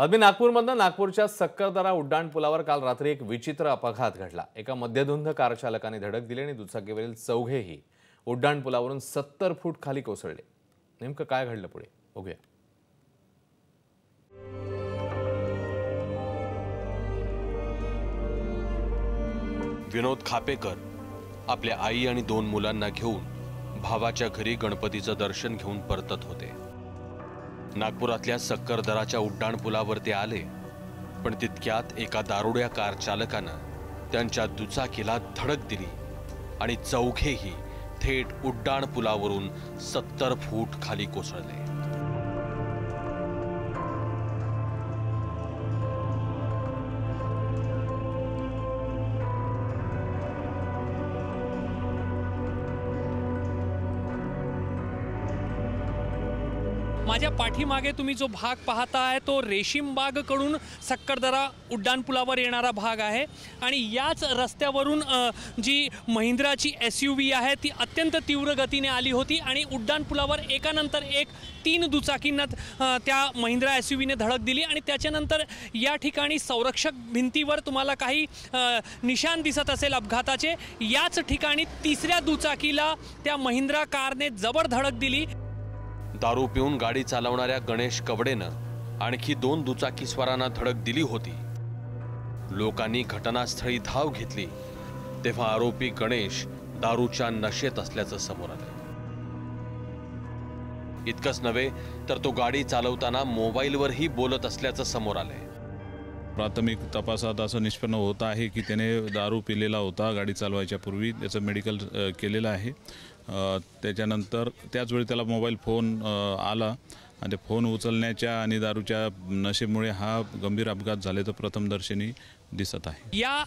बातमी नागपूरमधून। नागपूरच्या सक्करदरा उड्डाण पुलावर काल रात्री एक विचित्र अपघात घडला। एका मध्यधुंद कार चालकाने धडक दिली आणि दुचाकीवरील चौघेही उड्डाण पुलावरून 70 फूट खाली कोसळले। नेमकं काय घडलं पुढे बघूया। विनोद खापेकर आपल्या आई आणि दोन मुलांना घेऊन भावाच्या घरी गणपतीचं दर्शन घेऊन परतत होते। नागपुरातल्या सक्करदराच्या उड्डाण पुलावर ते आले, पण तितक्यात एका दारुड्या कार चालकानं त्यांच्या दुचाकीला धडक दिली आणि चौघेही थेट उड्डाण पुलावरून 70 फूट खाली कोसळले। माझ्या पाठीमागे तुम्ही जो भाग पाहताय तो रेशीमबागकडून सक्करदरा उड्डाण पुलावर येणारा भाग आहे आणि याच रस्त्यावरून जी महिंद्राची SUV आहे ती अत्यंत तीव्र गतीने आली होती आणि उड्डाण पुलावर एकानंतर एक 3 दुचाकींना त्या महिंद्रा SUVने धडक दिली आणि त्याच्यानंतर या ठिकाणी संरक्षक भिंतीवर तुम्हाला काही निशाण दिसत असेल अपघाताचे। याच ठिकाणी 3ऱ्या दुचाकीला त्या महिंद्रा कारने जबर धडक दिली। दारू पिऊन गाडी चालवणाऱ्या गणेश कवडेनं आणखी 2 दुचाकीस्वारांना धडक दिली होती। लोकांनी घटनास्थळी धाव घेतली तेव्हा आरोपी गणेश दारूच्या नशेत असल्याचं समोर आलं। इतकंच नव्हे तर तो गाडी चालवताना मोबाईलवरही बोलत असल्याचं समोर आलंय। प्राथमिक तपासात असं निष्पन्न होत आहे की त्याने दारू पिलेला होता। गाडी चालवायच्या पूर्वी त्याचं मेडिकल केलेलं आहे। त्याच्यानंतर त्याच वेळी त्याला मोबाईल फोन आला आणि फोन उचलण्याच्या आणि दारूच्या नशेमुळे हा गंभीर अपघात झाल्याचं प्रथमदर्शनी दिसत आहे। या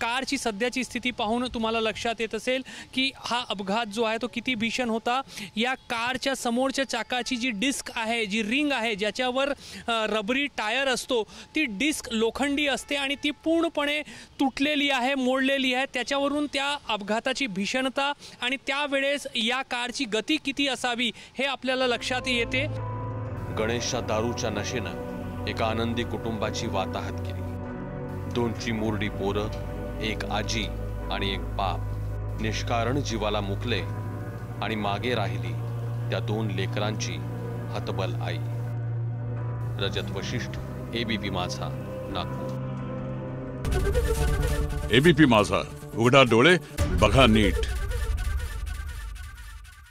कारची सध्याची स्थिती पाहून तुम्हाला लक्षात येत असेल की हा अपघात जो आहे तो किती भीषण होता। या कारच्या समोरच्या चाकाची जी डिस्क आहे, जी रिंग आहे ज्याच्यावर रबरी टायर असतो, ती डिस्क लोखंडी असते आणि ती पूर्णपणे तुटलेली आहे, मोडलेली आहे। त्याच्यावरून त्या अपघाताची भीषणता आणि त्यावेळेस या कारची गती किती असावी हे आपल्याला लक्षात येते। गणेशच्या दारूच्या नशेनं एका आनंदी कुटुंबाची वाताहत केली। 2 चिमुरडी पोरं, एक आजी आणि एक बाप निष्कारण जीवाला मुकले आणि मागे राहिली त्या 2 लेकरांची हतबल आई। रजत वशिष्ठ, ABP माझा, नागपूर। ABP माझा, उघडा डोळे बघा नीट।